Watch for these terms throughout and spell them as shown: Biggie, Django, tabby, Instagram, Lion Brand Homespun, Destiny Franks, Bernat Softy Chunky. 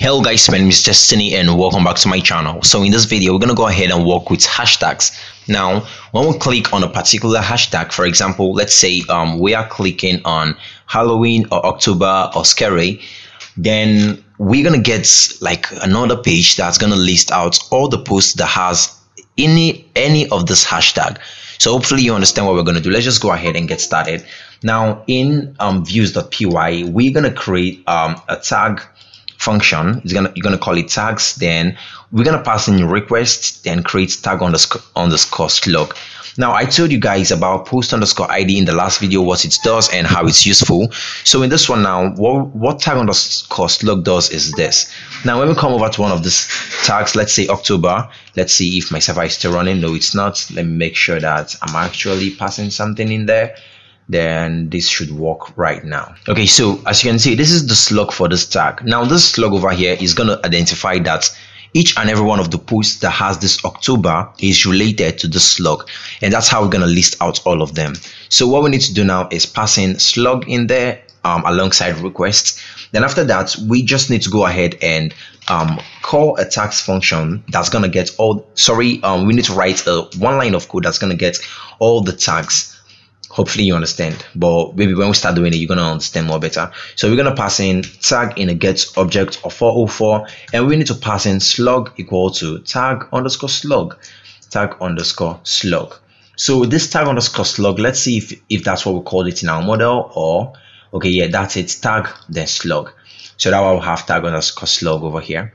Hello guys, my name is Destiny and welcome back to my channel. So in this video, we're going to go ahead and work with hashtags. Now, when we click on a particular hashtag, for example, let's say we are clicking on Halloween or October or scary, then we're going to get like another page that's going to list out all the posts that has any of this hashtag. So hopefully you understand what we're going to do. Let's just go ahead and get started. Now in views.py, we're going to create a tag function. You're gonna call it tags, then we're gonna pass in your request, then create tag underscore slug. Now I told you guys about post underscore id in the last video, what it does and how it's useful. So in this one now, what tag underscore slug does is this. Now when we come over to one of these tags, let's say October, let's see if my server is still running. No, it's not. Let me make sure that I'm actually passing something in there. Then this should work right now. Okay, so as you can see, this is the slug for this tag. Now this slug over here is going to identify that each and every one of the posts that has this October is related to this slug, and that's how we're going to list out all of them. So what we need to do now is pass in slug in there alongside requests. Then after that, we just need to go ahead and call a tags function that's going to get all, we need to write one line of code that's going to get all the tags. Hopefully you understand, but maybe when we start doing it, you're gonna understand more better. So we're gonna pass in tag in a get object of 404, and we need to pass in slug equal to tag underscore slug, tag underscore slug. So this tag underscore slug, let's see if that's what we call it in our model, or okay, yeah, that's it, tag then slug. So that will have tag underscore slug over here.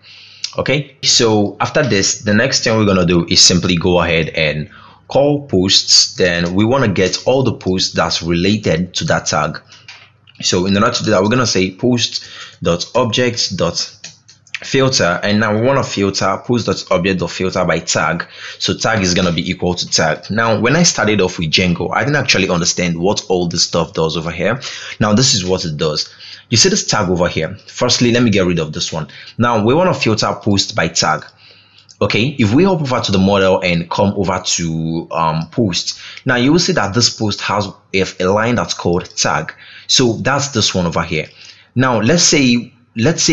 Okay, so after this, the next thing we're gonna do is simply go ahead and call posts. Then we want to get all the posts that's related to that tag. So in order to do that, we're going to say post.object.filter, and now we want to filter post.object.filter by tag. So tag is going to be equal to tag. Now when I started off with Django, I didn't actually understand what all this stuff does over here. Now this is what it does. You see this tag over here. Firstly, let me get rid of this one. Now we want to filter post by tag. Okay, if we hop over to the model and come over to post, now you will see that this post has a line that's called tag. So that's this one over here. Now let's say we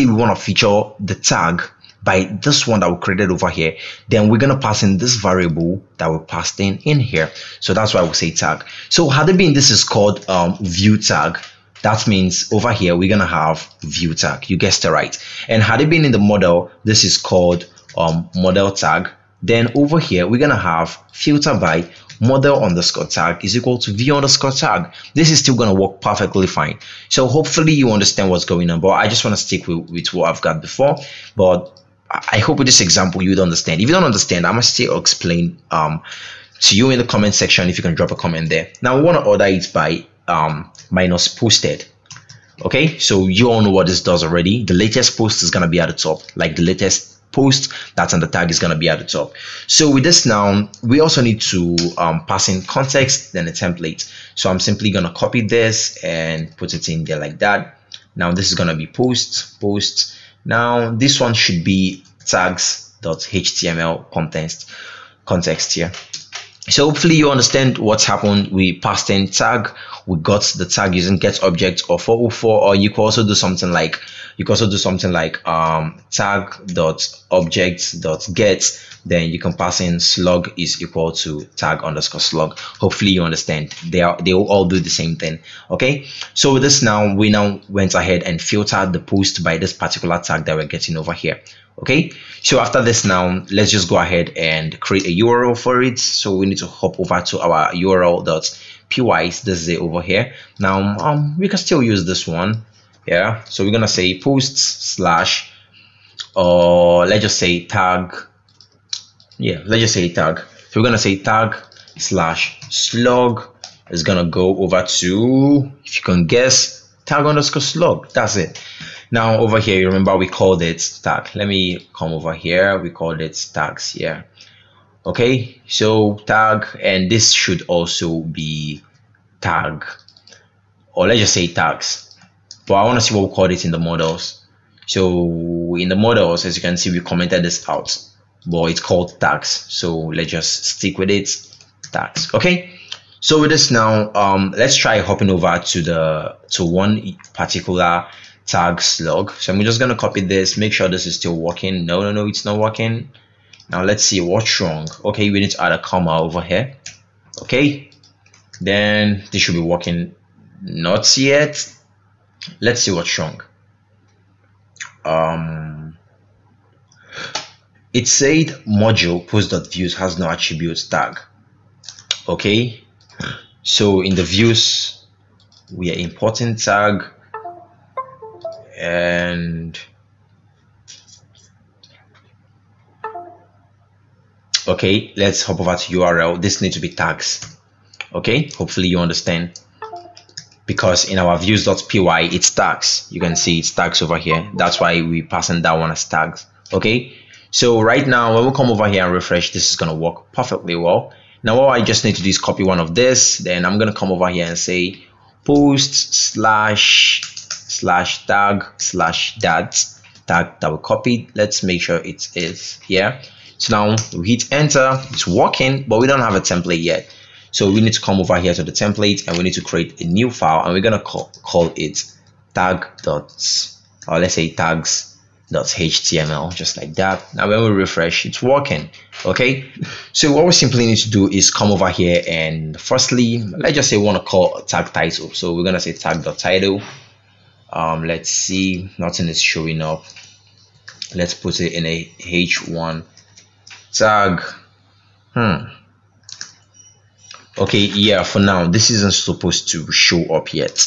want to feature the tag by this one that we created over here, then we're going to pass in this variable that we passed in here. So that's why we say tag. So had it been, this is called view tag. That means over here we're going to have view tag, you guessed it right. And had it been in the model, this is called model tag. Then over here we're gonna have filter by model underscore tag is equal to view underscore tag. This is still gonna work perfectly fine. So hopefully you understand what's going on, but I just want to stick with what I've got before. But I hope with this example you'd understand. If you don't understand, I must still explain to you in the comment section, if you can drop a comment there. Now we want to order it by minus posted. Okay, so you all know what this does already. The latest post is gonna be at the top, like the latest post that's on the tag is going to be at the top. So with this now, we also need to pass in context then a template. So I'm simply going to copy this and put it in there like that. Now this is going to be post. Now this one should be tags.html context here. So hopefully you understand what's happened. We passed in tag, we got the tag using get object or 404, or you could also do something like tag.object.get, then you can pass in slug is equal to tag underscore slug. Hopefully you understand. They will all do the same thing. Okay, so with this now, we now went ahead and filtered the post by this particular tag that we're getting over here. Okay, so after this now, let's just go ahead and create a URL for it. So we need to hop over to our url.py. This is it over here. Now we can still use this one. Yeah, so we're gonna say posts slash, or let's just say tag. Yeah, let's just say tag. So we're gonna say tag slash slug is gonna go over to, if you can guess, tag underscore slug. That's it. Now over here, you remember we called it tag. Let me come over here. We called it tags here. Okay, so tag, and this should also be tag, or let's just say tags. But I want to see what we called it in the models. So in the models, as you can see, we commented this out, but it's called tags. So let's just stick with it, tags. Okay. So with this now, let's try hopping over to one particular tag slug. So I'm just going to copy this, make sure this is still working. No, it's not working. Now let's see what's wrong. Okay, we need to add a comma over here. Okay, then this should be working. Not yet. Let's see what's wrong. It said module post.views has no attributes tag. Okay, so in the views we are importing tag, and okay, let's hop over to URL. This needs to be tags. Okay, hopefully you understand, because in our views.py it's tags. You can see it's tags over here. That's why we passing that one as tags. Okay, so right now when we come over here and refresh, this is going to work perfectly well. Now all I just need to do is copy one of this, then I'm going to come over here and say post //tag/ that tag that we copied. Let's make sure it is here. So now we hit enter. It's working, but we don't have a template yet, so we need to come over here to the template and we need to create a new file, and we're going to call it tag or let's say tags .html, just like that. Now when we refresh, it's working. Okay, so what we simply need to do is come over here, and firstly let's just say we want to call a tag title, so we're gonna say tag.title. Let's see, nothing is showing up. Let's put it in a h1 tag. Okay, yeah, for now this isn't supposed to show up yet.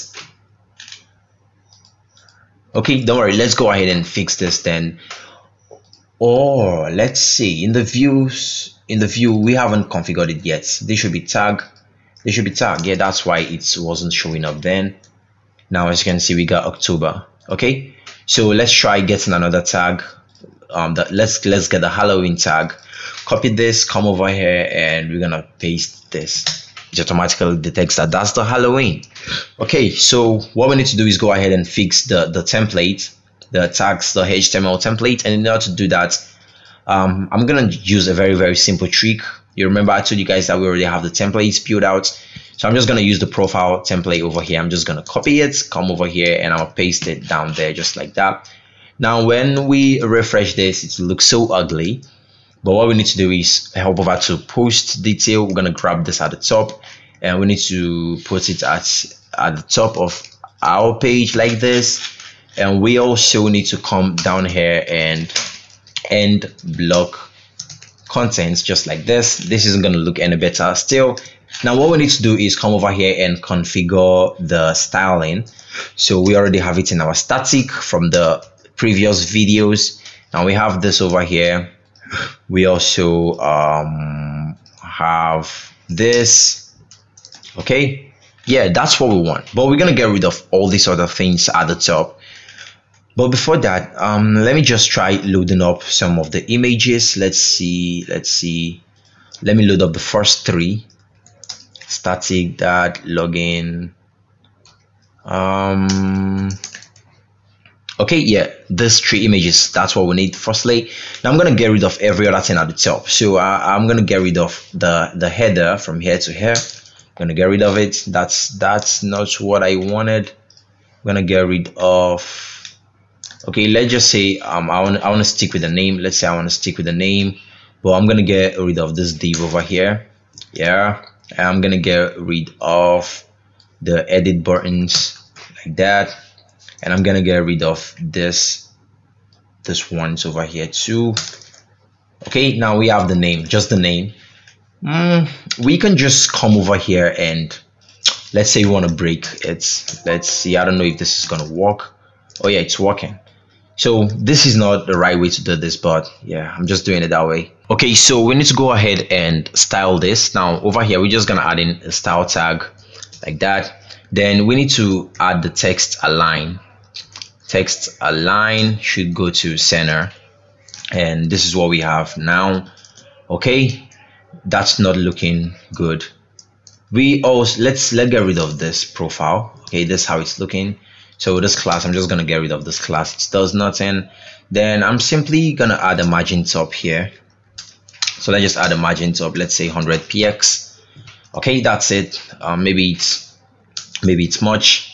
Okay, don't worry, let's go ahead and fix this then. Or let's see, in the view we haven't configured it yet. This should be tag. They should be tag. Yeah, that's why it wasn't showing up then. Now as you can see, we got October. Okay, so let's try getting another tag. Let's get the Halloween tag. Copy this, come over here, and we're gonna paste this. It automatically detects that that's the Halloween. Okay, so what we need to do is go ahead and fix the template, the tags, the HTML template. And in order to do that, I'm gonna use a very, very simple trick. You remember I told you guys that we already have the templates peeled out, so I'm just gonna use the profile template over here. I'm just gonna copy it, come over here, and I'll paste it down there just like that. Now when we refresh this, it looks so ugly. But what we need to do is hop over to post detail. We're gonna grab this at the top, and we need to put it at the top of our page like this. And we also need to come down here and end block contents just like this. This isn't gonna look any better still. Now what we need to do is come over here and configure the styling. So we already have it in our static from the previous videos. Now we have this over here. We also have this. Okay, yeah, that's what we want, but we're gonna get rid of all these other things at the top. But before that, let me just try loading up some of the images. Let's see, let me load up the first three. Static that login. Okay, yeah, these three images, that's what we need firstly. Now I'm gonna get rid of every other thing at the top. So I'm gonna get rid of the header from here to here. I'm gonna get rid of it. That's not what I wanted. I'm gonna get rid of, okay, let's just say I wanna stick with the name. Let's say I wanna stick with the name, but I'm gonna get rid of this div over here. Yeah, and I'm gonna get rid of the edit buttons like that. And I'm gonna get rid of this ones over here too. Okay, now we have the name, just the name. We can just come over here and let's say you want to break it. Let's see, I don't know if this is gonna work. Oh yeah, it's working. So this is not the right way to do this, but yeah, I'm just doing it that way. Okay, so we need to go ahead and style this. Now over here we're just gonna add in a style tag like that. Then we need to add the text align. Text align should go to center, and this is what we have now. Okay, that's not looking good. We also let's get rid of this profile. Okay, this is how it's looking. So this class, I'm just gonna get rid of this class. It does nothing. Then I'm simply gonna add a margin top here. So let's just add a margin top. Let's say 100px. Okay, that's it. Maybe it's much.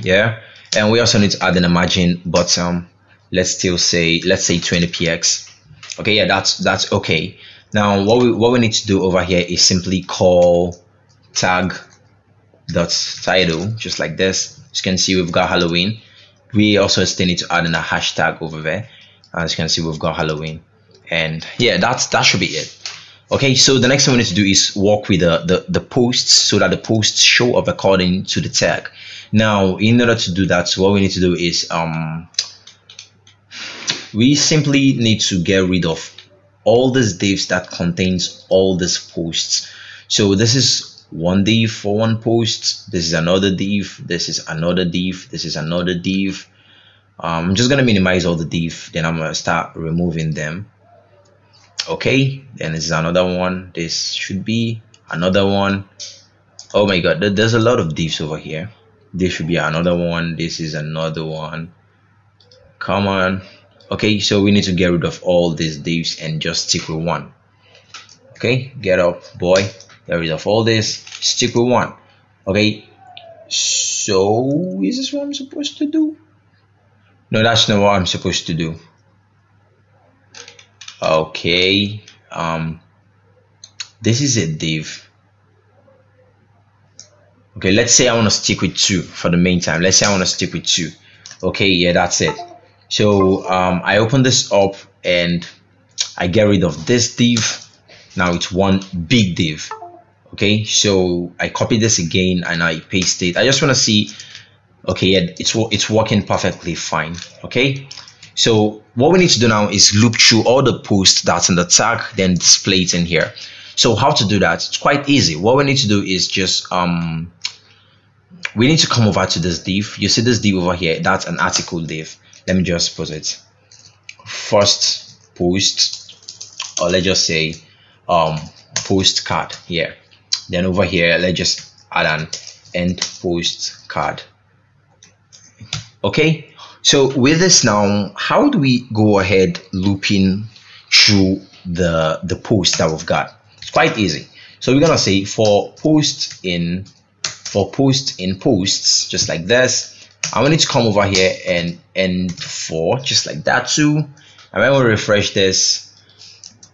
Yeah, And we also need to add an margin bottom. Let's still say, let's say 20px. Okay, yeah, that's okay. Now what we need to do over here is simply call tag dot title, just like this. As you can see, we've got Halloween. We also still need to add in a hashtag over there. As you can see, we've got Halloween. And yeah, that should be it. Okay, so the next thing we need to do is work with the posts so that the posts show up according to the tag. Now, in order to do that, what we need to do is we simply need to get rid of all these divs that contains all these posts. So this is one div for one post. This is another div. This is another div. This is another div. I'm just gonna minimize all the div. Then I'm gonna start removing them. Okay, then this is another one. This should be another one. Oh my god, there's a lot of divs over here. This should be another one. This is another one. Come on. Okay, so we need to get rid of all these divs and just stick with one. Okay, get up, boy. Get rid of all this. Stick with one. Okay, so is this what I'm supposed to do? No, that's not what I'm supposed to do. Okay, this is a div. Okay, let's say I want to stick with two for the meantime. Let's say I want to stick with two. Okay, yeah, that's it. So I open this up and I get rid of this div. Now it's one big div. Okay, so I copy this again and I paste it. I just want to see. Okay, yeah, it's working perfectly fine. Okay. So what we need to do now is loop through all the posts that's in the tag, then display it in here. So how to do that? It's quite easy. What we need to do is just we need to come over to this div. You see this div over here? That's an article div. Let me just put it first post, or let's just say postcard here. Then over here, let's just add an end postcard. Okay. So with this now, how do we go ahead looping through the post that we've got? It's quite easy. So we're gonna say for post in posts, just like this. I'm gonna need to come over here and end for, just like that too. And when we refresh this,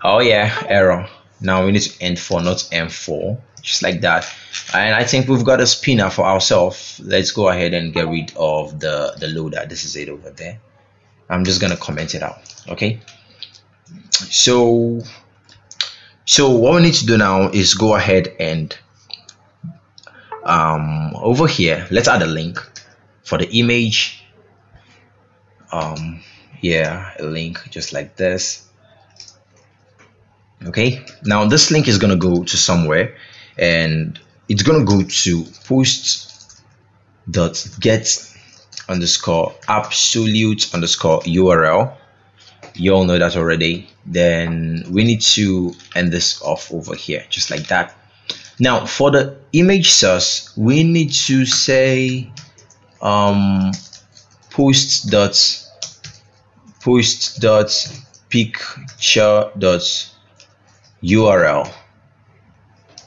oh yeah, error. Now we need to end for, not M4, just like that. And I think we've got a spinner for ourselves. Let's go ahead and get rid of the loader. This is it over there. I'm just gonna comment it out. Okay, so what we need to do now is go ahead and over here, let's add a link for the image. Yeah, a link just like this. Okay, now this link is gonna go to somewhere, and it's gonna go to post.get_absolute_url. You all know that already. Then we need to end this off over here, just like that. Now for the image source, we need to say post.picture.url.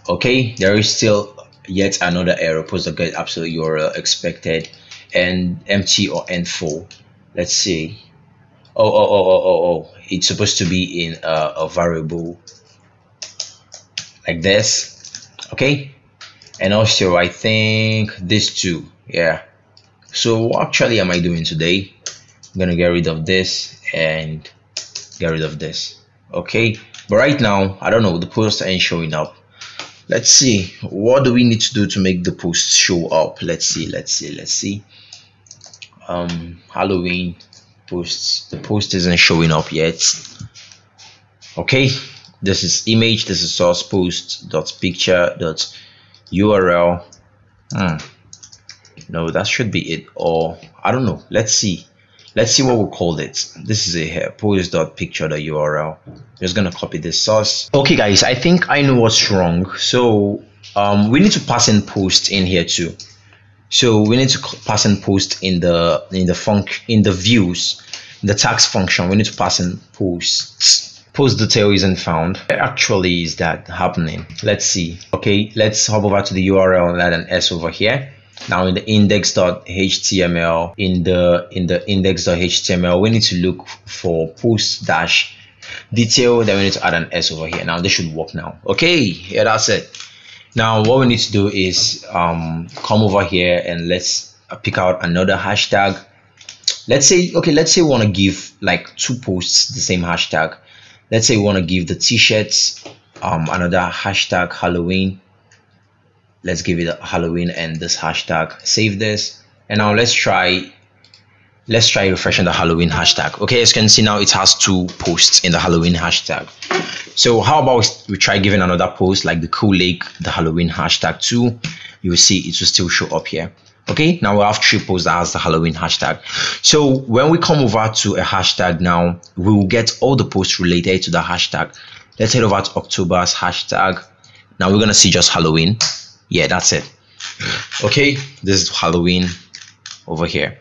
Okay, there is still yet another error, post.get_absolute_url expected, and empty or n4. Let's see. Oh, it's supposed to be in a variable like this. Okay, and also I think this too. Yeah, so what actually am I doing today? I'm gonna get rid of this and get rid of this. Okay, but right now I don't know, the posts ain't showing up. Let's see, what do we need to do to make the posts show up? Let's see. Halloween posts. The post isn't showing up yet. Okay, this is image, this is source, post.picture.url. No, that should be it, or I don't know. Let's see what we called it. This is a post.picture.url. Just gonna copy this source. Okay guys, I think I know what's wrong. So we need to pass in post in here too. So we need to pass in post in the views, the tags function. We need to pass in posts. Post detail isn't found. Where actually is that happening? Let's see. Okay, let's hop over to the URL and add an S over here. Now in the index.html, in the index.html, we need to look for post-detail. Then we need to add an S over here. Now this should work now. Okay, yeah, that's it. Now what we need to do is come over here and let's pick out another hashtag. Let's say, okay, let's say we want to give like two posts the same hashtag. Let's say we want to give the t-shirts another hashtag Halloween. Let's give it Halloween and this hashtag. Save this, and now let's try refreshing the Halloween hashtag. Okay, as you can see now it has two posts in the Halloween hashtag. So how about we try giving another post like the cool lake, the Halloween hashtag too. You will see it will still show up here. Okay, now we have three posts that has the Halloween hashtag. So when we come over to a hashtag now, we will get all the posts related to the hashtag. Let's head over to October's hashtag. Now we're gonna see just Halloween. Yeah, that's it. Okay, this is Halloween over here.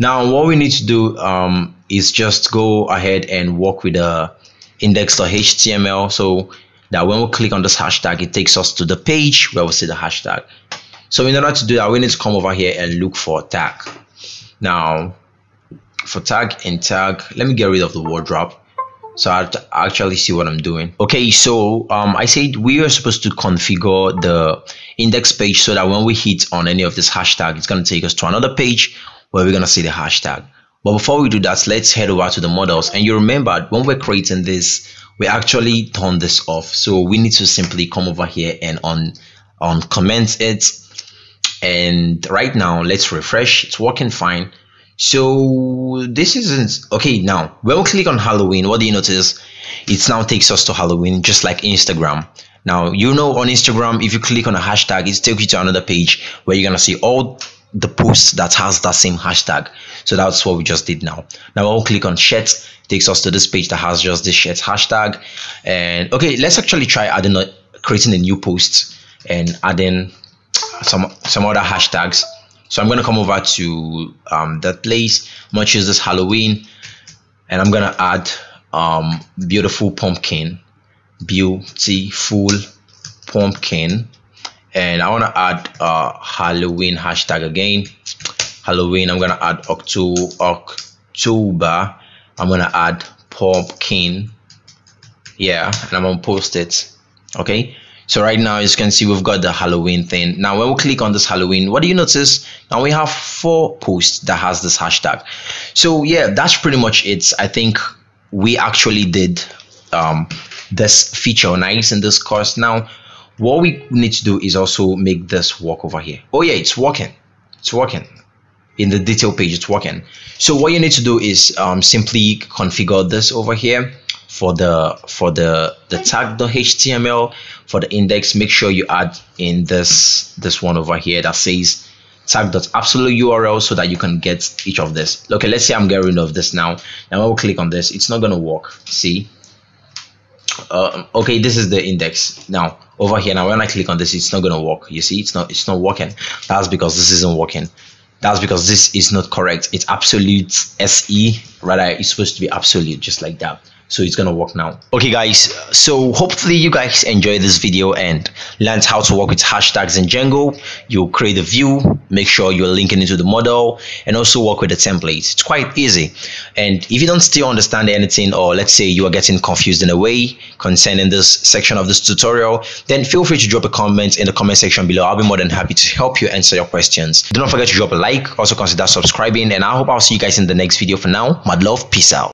Now what we need to do is just go ahead and work with the index.html so that when we click on this hashtag, it takes us to the page where we see the hashtag. So in order to do that, we need to come over here and look for tag. Now for tag and tag, let me get rid of the word wrap so I have to actually see what I'm doing. Okay, so I said we are supposed to configure the index page so that when we hit on any of this hashtag, it's going to take us to another page where we're going to see the hashtag. But before we do that, let's head over to the models. And you remember when we're creating this, we actually turned this off. So we need to simply come over here and uncomment it. And right now, let's refresh. It's working fine. So this isn't okay. Now when we click on Halloween, what do you notice? It now takes us to Halloween, just like Instagram. Now you know on Instagram, if you click on a hashtag, it takes you to another page where you're gonna see all the posts that has that same hashtag. So that's what we just did now. Now I'll click on shirt, takes us to this page that has just this shirt hashtag. And okay, let's actually try adding creating a new post and adding some other hashtags. So I'm going to come over to that place. I'm going to choose this Halloween and I'm going to add beautiful pumpkin, and I want to add Halloween hashtag again, Halloween. I'm going to add October. I'm going to add pumpkin. Yeah, and I'm going to post it. Okay. So right now, as you can see, we've got the Halloween thing. Now, when we click on this Halloween, what do you notice? Now we have 4 posts that has this hashtag. So yeah, that's pretty much it. I think we actually did this feature nice in this course. Now, what we need to do is also make this work over here. Oh yeah, it's working. It's working. In the detail page, it's working. So what you need to do is simply configure this over here. For the tag.html, for the index, make sure you add in this one over here that says tag.absolute URL so that you can get each of this. Okay, let's say I'm getting rid of this now. Now I will click on this. It's not going to work. See? Okay, this is the index now over here. Now when I click on this, it's not going to work. You see, it's not working. That's because this isn't working. That's because this is not correct. It's absolute SE. Rather, it's supposed to be absolute, just like that. So it's gonna work now. Okay guys, so hopefully you guys enjoyed this video and learned how to work with hashtags in Django. You create a view, make sure you're linking into the model, and also work with the templates. It's quite easy. And if you don't still understand anything, or let's say you are getting confused in a way concerning this section of this tutorial, then feel free to drop a comment in the comment section below. I'll be more than happy to help you answer your questions. Do not forget to drop a like, also consider subscribing, and I hope I'll see you guys in the next video. For now, mad love, peace out.